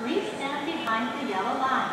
Please stand behind the yellow line.